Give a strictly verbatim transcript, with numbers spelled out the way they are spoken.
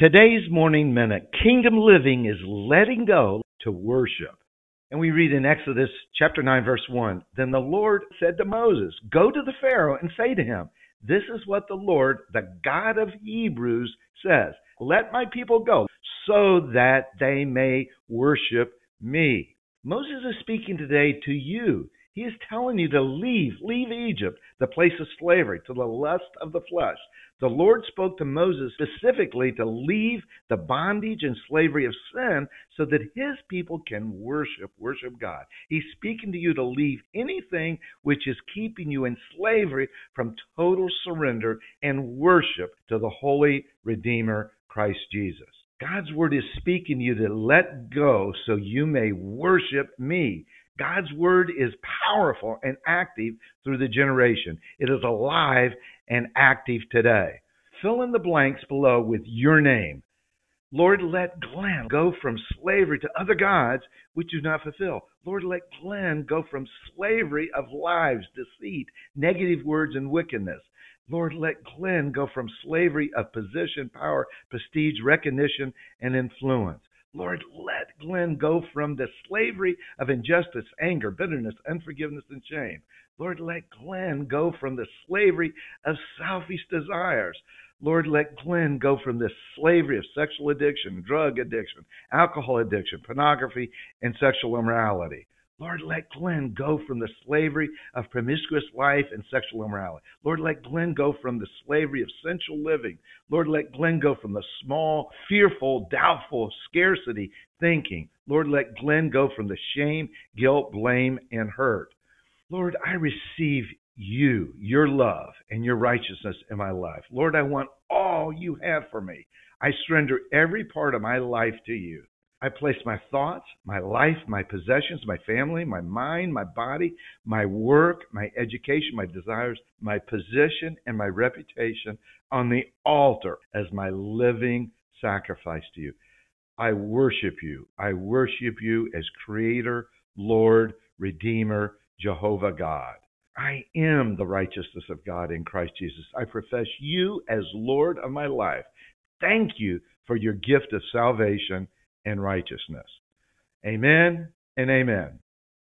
Today's Morning Minute, Kingdom Living is letting go to worship. And we read in Exodus chapter nine, verse one, Then the Lord said to Moses, Go to the Pharaoh and say to him, This is what the Lord, the God of Hebrews, says, Let my people go, so that they may worship me. Moses is speaking today to you. He is telling you to leave, leave Egypt, the place of slavery, to the lust of the flesh. The Lord spoke to Moses specifically to leave the bondage and slavery of sin so that his people can worship, worship God. He's speaking to you to leave anything which is keeping you in slavery from total surrender and worship to the Holy Redeemer, Christ Jesus. God's word is speaking to you to let go so you may worship me. God's word is powerful and active through the generation. It is alive and active today. Fill in the blanks below with your name. Lord, let Glenn go from slavery to other gods which do not fulfill. Lord, let Glenn go from slavery of lies, deceit, negative words, and wickedness. Lord, let Glenn go from slavery of position, power, prestige, recognition, and influence. Lord, let Glenn go from the slavery of injustice, anger, bitterness, unforgiveness, and shame. Lord, let Glenn go from the slavery of selfish desires. Lord, let Glenn go from the slavery of sexual addiction, drug addiction, alcohol addiction, pornography, and sexual immorality. Lord, let Glenn go from the slavery of promiscuous life and sexual immorality. Lord, let Glenn go from the slavery of sensual living. Lord, let Glenn go from the small, fearful, doubtful, scarcity thinking. Lord, let Glenn go from the shame, guilt, blame, and hurt. Lord, I receive you, your love, and your righteousness in my life. Lord, I want all you have for me. I surrender every part of my life to you. I place my thoughts, my life, my possessions, my family, my mind, my body, my work, my education, my desires, my position, and my reputation on the altar as my living sacrifice to you. I worship you. I worship you as Creator, Lord, Redeemer, Jehovah God. I am the righteousness of God in Christ Jesus. I profess you as Lord of my life. Thank you for your gift of salvation and righteousness. Amen and amen.